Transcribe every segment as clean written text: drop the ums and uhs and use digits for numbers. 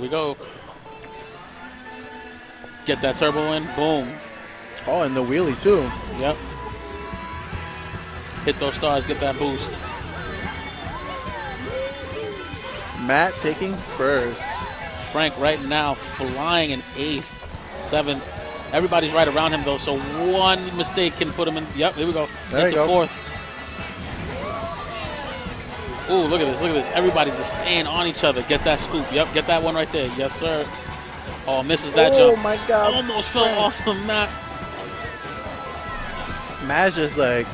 we go. Get that turbo in. Boom. Oh, and the wheelie, too. Yep. Hit those stars. Get that boost. Matt taking first. Frank right now flying in 8th, 7th. Everybody's right around him, though, so one mistake can put him in. Yep, here we go. That's a 4th. Ooh, look at this, look at this. Everybody just staying on each other. Get that scoop. Yep, get that one right there. Yes, sir. Oh, misses that jump. Oh, my God. Almost fell off of Matt. Matt's just like...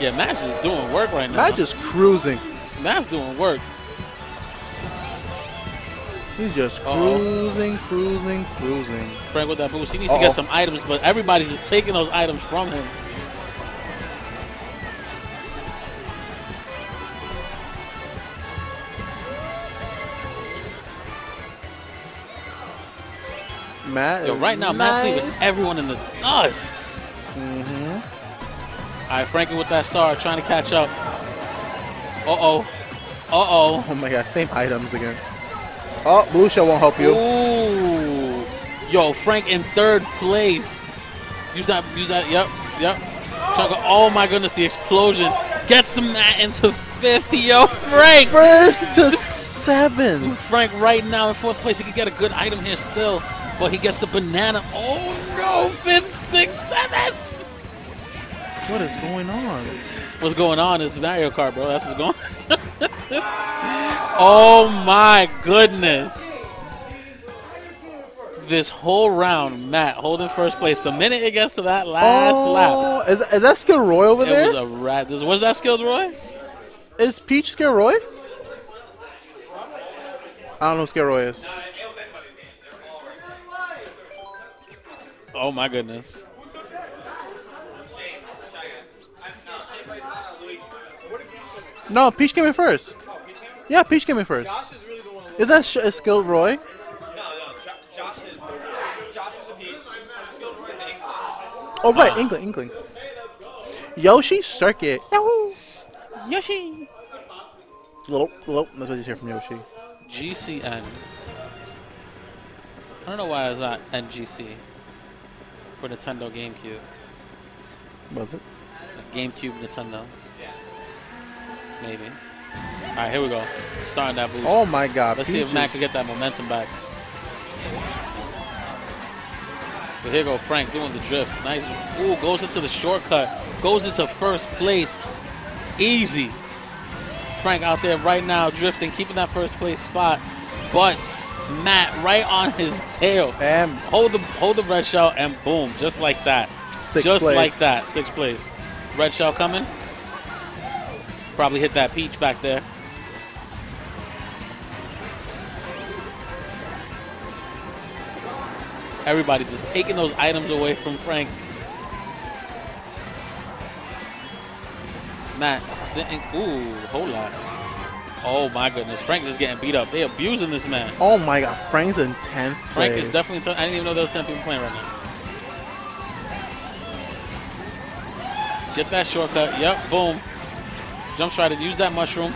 Yeah, Matt's just doing work right now. Matt's just cruising. Matt's doing work. He's just cruising, cruising, cruising. Frank with that boost. He needs to get some items, but everybody's just taking those items from him. Matt Matt's leaving everyone in the dust. All right, Franklin with that star, trying to catch up. Oh my God, same items again. Oh, blue shell won't help you. Ooh. Yo, Frank in 3rd place. Use that. Yep, yep. Oh my goodness, the explosion. Get some Matt into 5th. Yo, Frank. 1st to 7th. Frank right now in 4th place. He could get a good item here still. But he gets the banana. Oh, no. 5th, 6th, 7th. What is going on? What's going on is Mario Kart, bro. That's what's going on. Oh, my goodness. This whole round, Matt holding 1st place. The minute it gets to that last lap. Is that SkilledRoy over there? It was a rat. Was that SkilledRoy? Is Peach SkilledRoy? I don't know who SkilledRoy is. Oh, my goodness. No, Peach came in 1st. Yeah, Peach came in 1st. Is that SkilledRoy? No, Josh is the Peach. SkilledRoy is the Inkling. Oh, right, Inkling. Yoshi Circuit. Yahoo! Yoshi! That's what you hear from Yoshi. GCN. I don't know why it's not NGC. For Nintendo GameCube. Was it? GameCube Nintendo. Maybe. All right, here we go. Starting that boost. Oh, my God. Let's see if Matt can get that momentum back. But here go Frank doing the drift. Nice. Ooh, goes into the shortcut. Goes into 1st place. Easy. Frank out there right now drifting, keeping that 1st place spot. But... Matt right on his tail. And hold the red shell and boom, just like that. 6th place. 6th place. Red shell coming. Probably hit that peach back there. Everybody just taking those items away from Frank. Matt sitting. Ooh, hold on. Oh, my goodness. Frank is getting beat up. They abusing this man. Oh, my God. Frank's in 10th place. Frank is definitely in 10th. I didn't even know there was 10 people playing right now. Get that shortcut. Yep. Boom. Jump try to use that mushroom.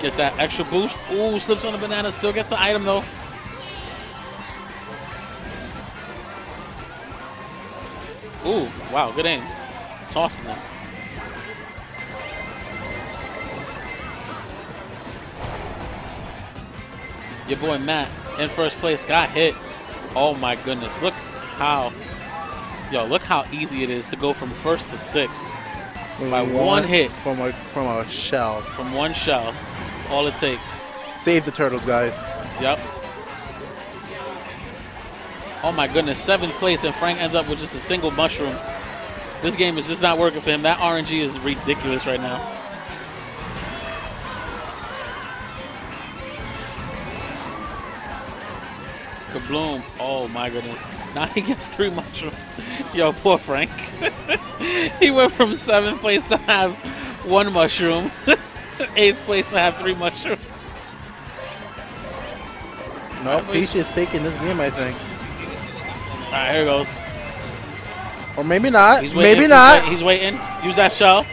Get that extra boost. Ooh, slips on the banana. Still gets the item, though. Ooh, wow. Good aim. Tossing that. Your boy Matt in 1st place got hit. Oh my goodness. Look how easy it is to go from 1st to 6th. By one hit. From a shell. From one shell. That's all it takes. Save the turtles, guys. Yep. Oh my goodness, 7th place and Frank ends up with just a single mushroom. This game is just not working for him. That RNG is ridiculous right now. Kabloom. Oh, my goodness. Now he gets 3 mushrooms. Yo, poor Frank. He went from 7th place to have 1 mushroom. 8th place to have 3 mushrooms. No, Peach is taking this game, I think. All right, here it goes. Or maybe not. Maybe not. He's waiting. Use that shell.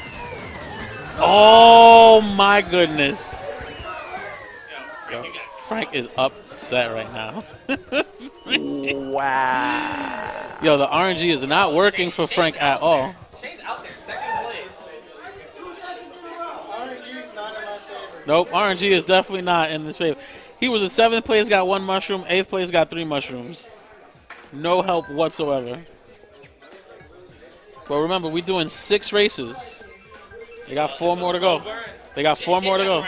Oh, my goodness. Frank is upset right now. Wow. Yo, the RNG is not working for Frank at all. Shane's out there, second place. 2 seconds in a row. RNG is not in my favor. Nope, RNG is definitely not in his favor. He was in seventh place, got 1 mushroom. Eighth place, got 3 mushrooms. No help whatsoever. But remember, we're doing 6 races. They got 4 more to go. They got 4 more to go.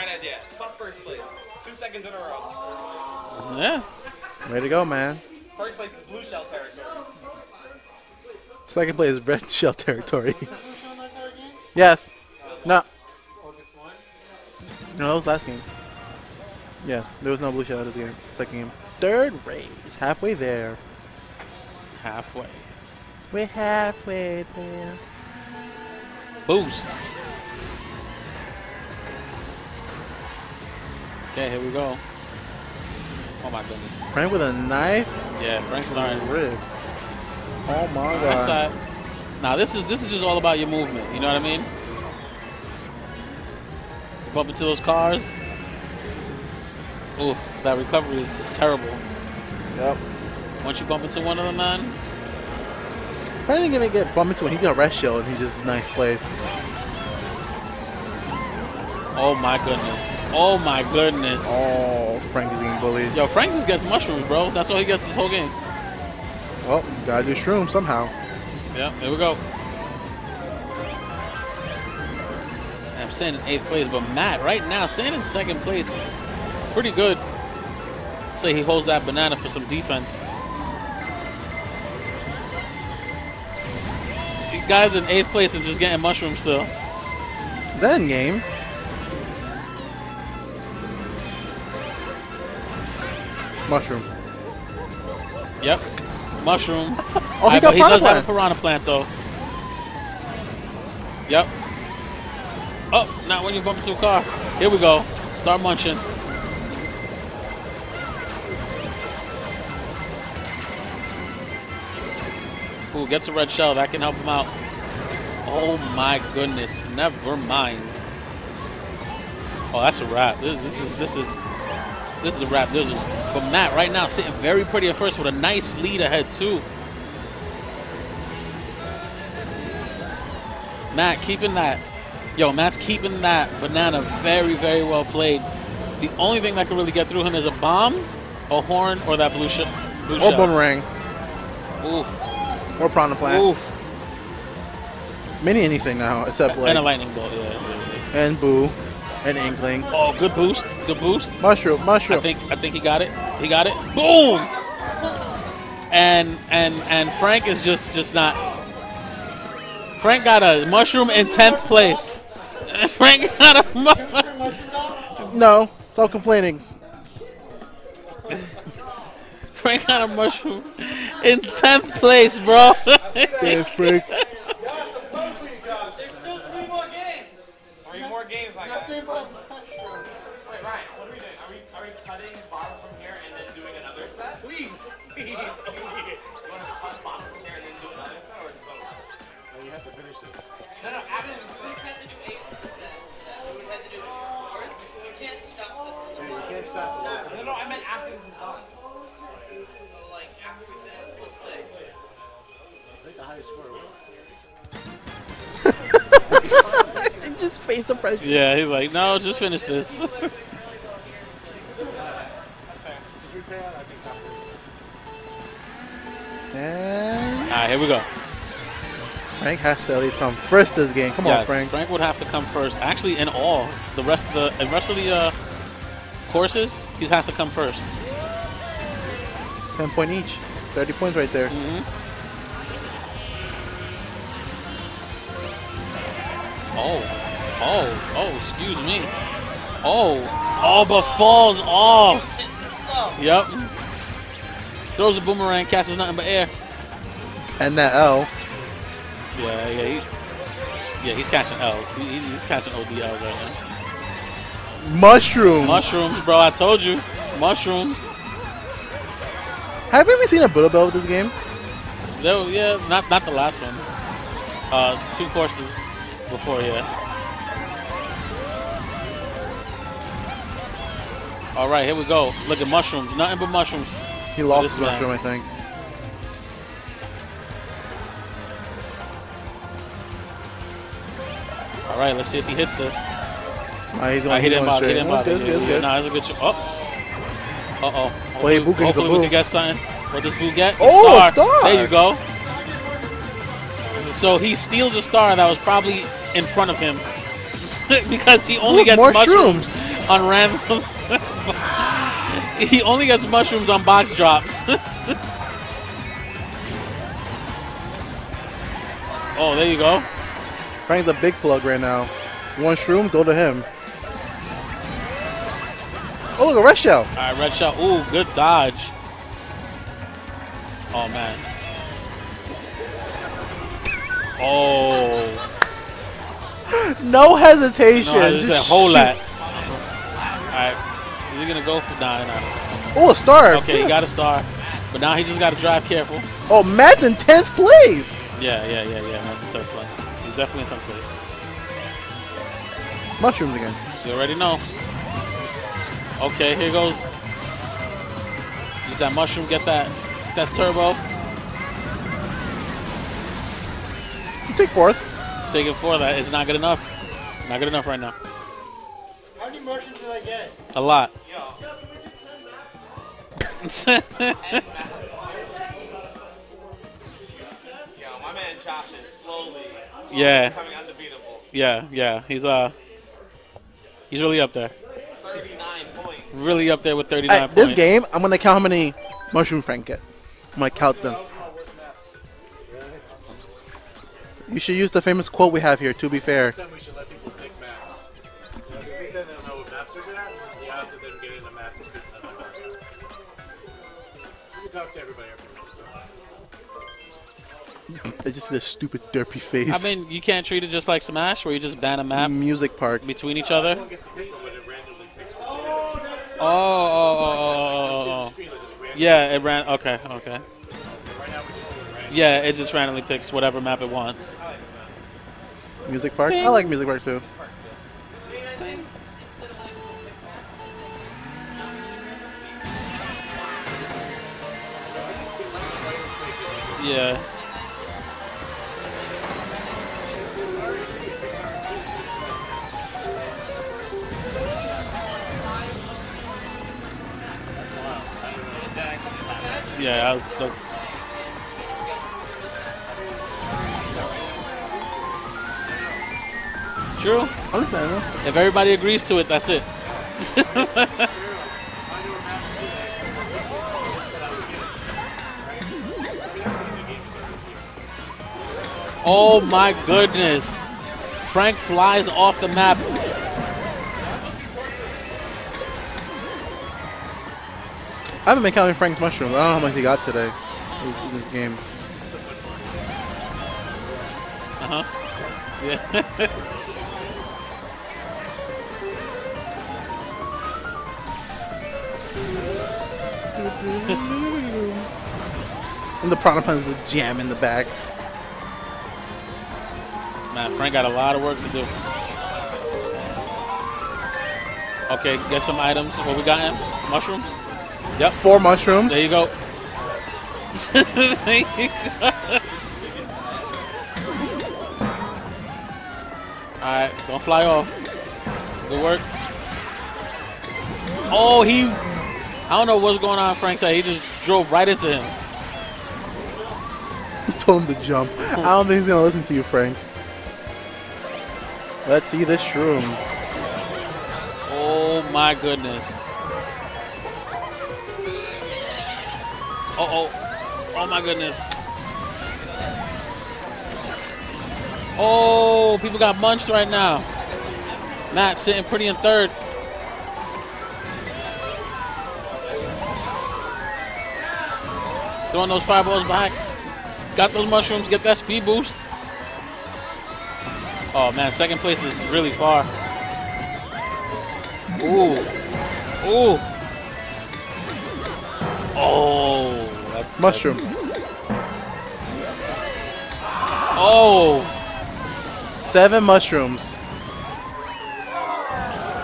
Fuck first place. 2 seconds in a row. Yeah. Way to go, man. First place is blue shell territory. Second place is red shell territory. Yes. No. No, that was last game. Yes, there was no blue shell this game. Second game. Third race. Halfway there. Halfway. We're halfway there. Boost. Okay, here we go. Oh my goodness. Frank with a knife? Yeah, Frank's starting rib. Oh my god. Now this is just all about your movement, you know what I mean? You bump into those cars. Ooh, that recovery is just terrible. Yep. Once you bump into one of them, man. Frank ain't gonna get bumped into when he got rest shield and he's just nice place. Oh my goodness. Oh my goodness. Oh, Frank is getting bullied. Yo, Frank just gets mushrooms, bro. That's all he gets this whole game. Well, gotta do shrooms somehow. Yeah, there we go. I'm staying in 8th place, but Matt right now staying in 2nd place. Pretty good. Say he holds that banana for some defense. You guys in 8th place and just getting mushrooms still. Is that in game? Mushroom. Yep. Mushrooms. Oh, he does have a piranha plant, though. Yep. Oh, not when you bump into a car. Here we go. Start munching. Ooh, gets a red shell. That can help him out. Oh, my goodness. Never mind. Oh, that's a wrap. This is a wrap. This is for Matt right now, sitting very pretty at first with a nice lead ahead too. Matt keeping that. Yo, Matt's keeping that banana very, very well played. The only thing that can really get through him is a bomb, a horn, or that blue shell. Or boomerang. Oof. Or piranha plant. Oof. Many anything now except like. And a lightning bolt. Yeah. And boo. An inkling. Oh, good boost. Good boost. Mushroom. I think he got it. He got it. Boom! And Frank is just not. Frank got a mushroom in 10th place. Frank got a mushroom. No, stop complaining. Frank got a mushroom in 10th place, bro. Yeah, Frank. Games like that. Wait, Ryan, what are we doing? Are we cutting bottles from here and then doing another set? Please, please. You want to cut bottles from here and then do another set, or no? No, you have to finish it. No, Adam, we had to do 8 sets. We had to do 2 floors. You can't stop this. You can't stop this. No, I meant after this is done. Like after we finish plus 6. I think the highest score was. Just face the pressure. Yeah, he's like, no, just finish this. And alright, here we go. Frank has to at least come first this game. Come on, Frank. Frank would have to come first. Actually, in all the rest of the courses, he has to come first. 10 points each, 30 points right there. Mm-hmm. Oh, excuse me. Oh, but falls off. Yep. Throws a boomerang, catches nothing but air. And that L. Yeah, he's catching L's. He's catching ODLs right now. Mushrooms. Mushrooms, bro, I told you. Mushrooms. Have you ever seen a Buddha Bell with this game? No, yeah, not the last one. 2 courses. Before, yeah. All right, here we go. Look at mushrooms. Nothing but mushrooms. He lost the mushroom, I think. All right, let's see if he hits this. He's going to hit him out. Hit him out. Nah, that's a good shot. Oh. Uh-oh. Well, hopefully we can get something. What does Boo get? Oh, a star. There you go. So he steals a star that was probably in front of him because he only gets mushrooms on random. He only gets mushrooms on box drops. Oh, there you go. Frank's a big plug right now. One shroom, go to him. Oh, look, a red shell. All right, red shell. Ooh, good dodge. Oh, man. Oh. No hesitation. No, just that whole lot. All right. Is he going to go for dying? Oh, a star. Okay, yeah. He got a star. But now he just got to drive careful. Oh, Matt's in 10th place. Yeah. Matt's in 10th place. He's definitely in 10th place. Mushrooms again. You already know. Okay, here goes. Use that mushroom. Get that. That turbo. You take fourth. Taking fourth. That is not good enough. Not good enough right now. How many merchants did I get? A lot. Yeah, my man Josh is slowly becoming undefeatable. Yeah. He's really up there. 39 points. Really up there with 39 points. This game, I'm gonna count how many mushroom Frank get. I'm going to count them. You should use the famous quote we have here, to be fair. I just see this stupid derpy face. I mean, you can't treat it just like Smash, where you just ban a map. Music Park. Between each other. Yeah, it ran. Okay. Yeah, it just randomly picks whatever map it wants. Music Park? Bing. I like Music Park too. Bing. Yeah. Yeah, that's. True. If everybody agrees to it, that's it. Oh my goodness. Frank flies off the map. I haven't been counting Frank's mushroom. I don't know how much he got today in this game. Yeah. And the Prana Pun's the jam in the back. Man, Frank got a lot of work to do. Okay, get some items. What we got in? Mushrooms? Yep. 4 mushrooms. There you go. There you go. Alright, don't fly off. Good work. Oh, I don't know what's going on Frank's side. He just drove right into him. I told him to jump. I don't think he's going to listen to you, Frank. Let's see this shroom. Oh, my goodness. Oh my goodness. Oh, people got munched right now. Matt sitting pretty in third. Throwing those fireballs back. Got those mushrooms, get that speed boost. Oh man, second place is really far. Ooh. Oh. Mushroom. Oh. 7 mushrooms.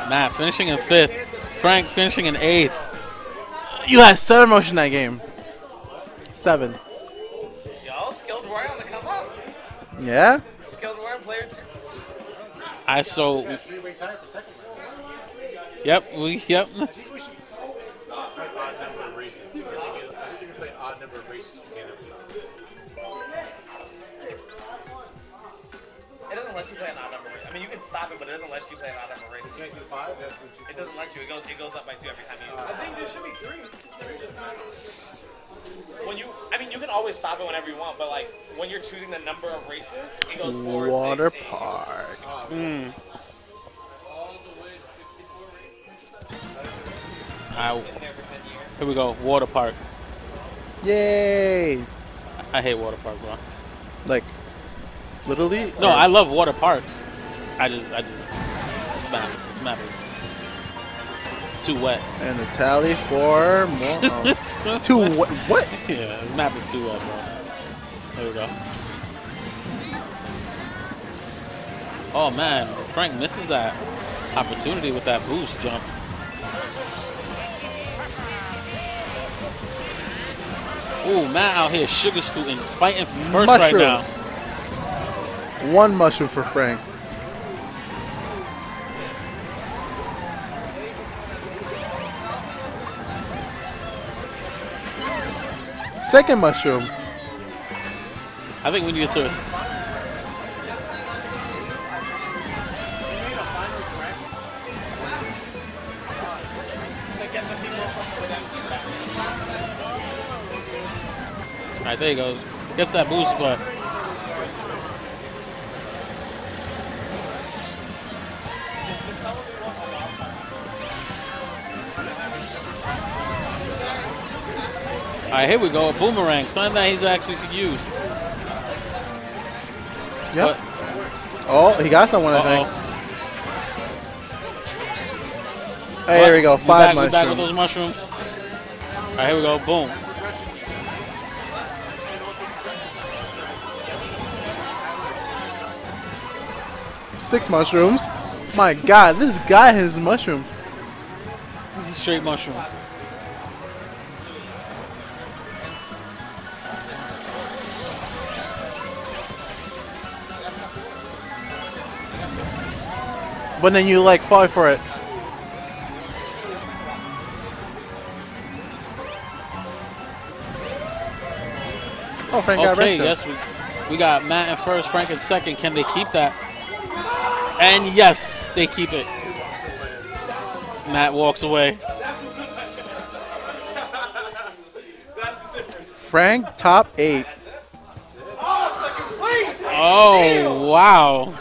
Matt finishing in 5th. Frank finishing in 8th. You had 7 motion that game. 7. Y'all SkilledRoy on the come up? Yeah? SkilledRoy player 2. I so. Yep, we. Yep. You play an odd number race. I mean, you can stop it, but it doesn't let you play an odd number race. You can't do 5? That's what you. It doesn't let you. It goes up by 2 every time you. I think there should be 3. When you, I mean, you can always stop it whenever you want, but like when you're choosing the number of races, it goes 4. Water 6, park. All the way to 64 races. I've been sitting there for 10 years. Here we go, water park. Yay! I hate water park, bro. Like. Literally? No, I love water parks. This map is it's too wet. And the tally for more. It's too wet. What? Yeah, this map is too wet, bro. There we go. Oh man, Frank misses that opportunity with that boost jump. Ooh, Matt out here sugar scooting, fighting first mushrooms right now. 1 mushroom for Frank. Second mushroom. I think we need to. All right, there he goes. Gets that boost, but. Alright, here we go, a boomerang, something that he's actually could use. Yep. But, oh, he got someone, I think. Hey, here we go, 5 mushrooms. Back with those mushrooms. Alright, here we go, boom. Six mushrooms. My God, this guy has mushroom. This is straight mushroom. But then you like fall for it. Oh, Frank got red. Okay, yes, we got Matt in first, Frank in second. Can they keep that? And yes, they keep it. Matt walks away. Frank top 8. Oh, wow.